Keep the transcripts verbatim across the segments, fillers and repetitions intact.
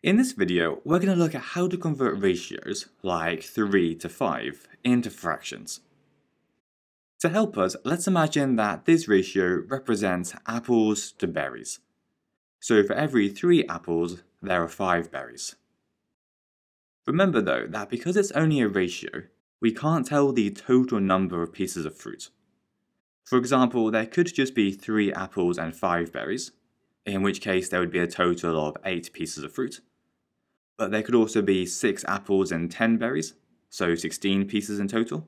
In this video, we're going to look at how to convert ratios, like three to five, into fractions. To help us, let's imagine that this ratio represents apples to berries. So for every three apples, there are five berries. Remember though, that because it's only a ratio, we can't tell the total number of pieces of fruit. For example, there could just be three apples and five berries, in which case there would be a total of eight pieces of fruit. But there could also be six apples and ten berries, so sixteen pieces in total,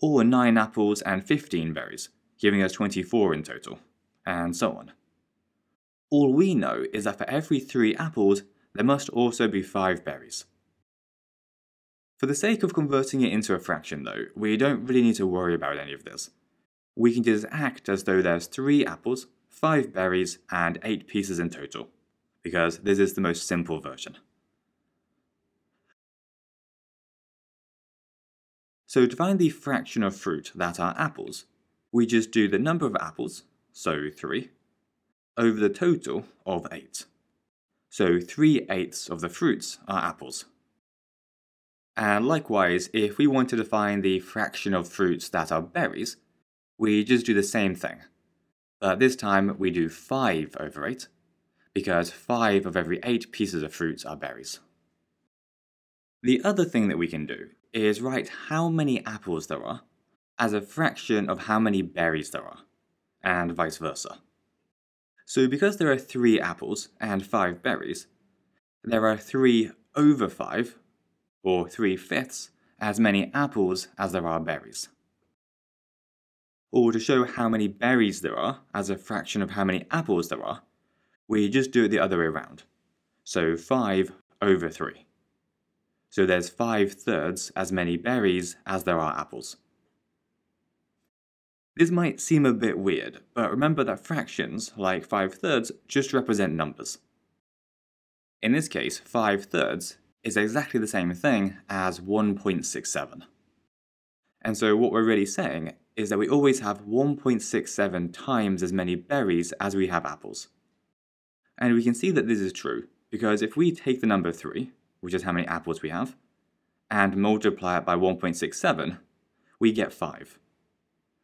or nine apples and fifteen berries, giving us twenty-four in total, and so on. All we know is that for every three apples, there must also be five berries. For the sake of converting it into a fraction though, we don't really need to worry about any of this. We can just act as though there's three apples, five berries, and eight pieces in total, because this is the most simple version. So to find the fraction of fruit that are apples, we just do the number of apples, so three, over the total of eight. So three eighths of the fruits are apples. And likewise, if we wanted to find the fraction of fruits that are berries, we just do the same thing. But this time we do five over eight, because five of every eight pieces of fruits are berries. The other thing that we can do is write how many apples there are as a fraction of how many berries there are, and vice versa. So because there are three apples and five berries, there are three over five, or three fifths, as many apples as there are berries. Or to show how many berries there are as a fraction of how many apples there are, we just do it the other way around. So five over three. So there's five thirds as many berries as there are apples. This might seem a bit weird, but remember that fractions, like five thirds, just represent numbers. In this case, five thirds is exactly the same thing as one point six seven. And so what we're really saying is that we always have one point six seven times as many berries as we have apples. And we can see that this is true, because if we take the number three, which is how many apples we have, and multiply it by one point six seven, we get five.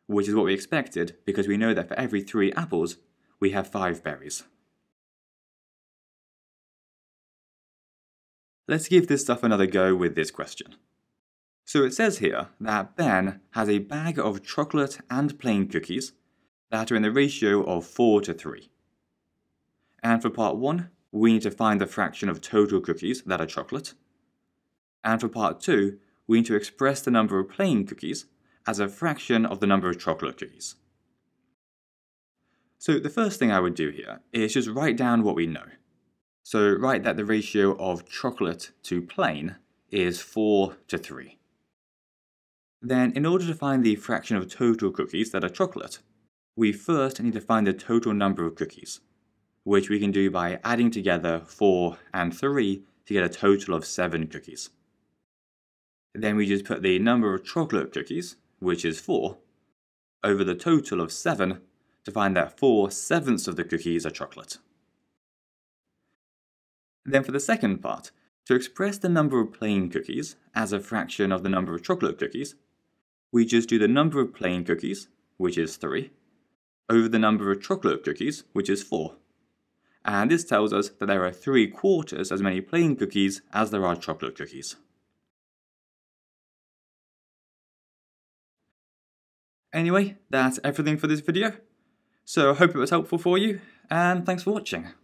Which is what we expected, because we know that for every three apples, we have five berries. Let's give this stuff another go with this question. So it says here that Ben has a bag of chocolate and plain cookies that are in the ratio of four to three. And for part one, we need to find the fraction of total cookies that are chocolate. And for part two, we need to express the number of plain cookies as a fraction of the number of chocolate cookies. So the first thing I would do here is just write down what we know. So write that the ratio of chocolate to plain is four to three. Then, in order to find the fraction of total cookies that are chocolate, we first need to find the total number of cookies, which we can do by adding together four and three to get a total of seven cookies. Then we just put the number of chocolate cookies, which is four, over the total of seven to find that four sevenths of the cookies are chocolate. Then for the second part, to express the number of plain cookies as a fraction of the number of chocolate cookies, we just do the number of plain cookies, which is three, over the number of chocolate cookies, which is four. And this tells us that there are three quarters as many plain cookies as there are chocolate cookies. Anyway, that's everything for this video. So I hope it was helpful for you, and thanks for watching.